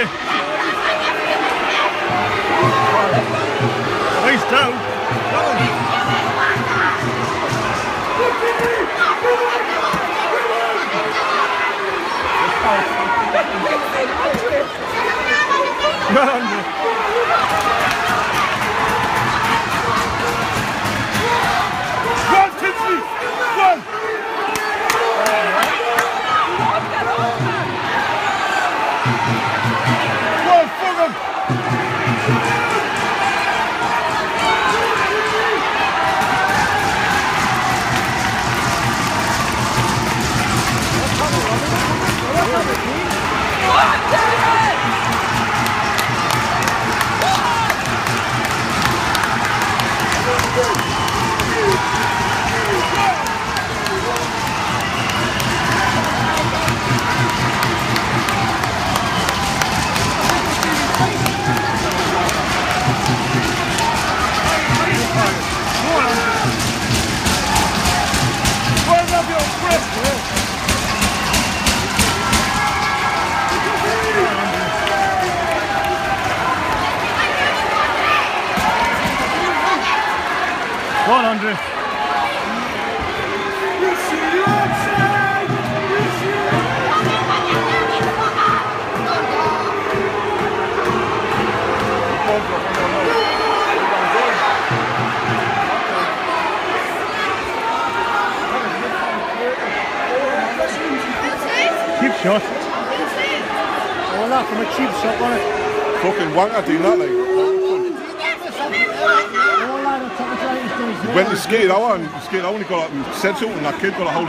Here. Face down. Shot. All that from a cheap shot, wasn't it? Fucking wanker doing that, like. He went to skate out and he got out and said something, and that kid got a hold.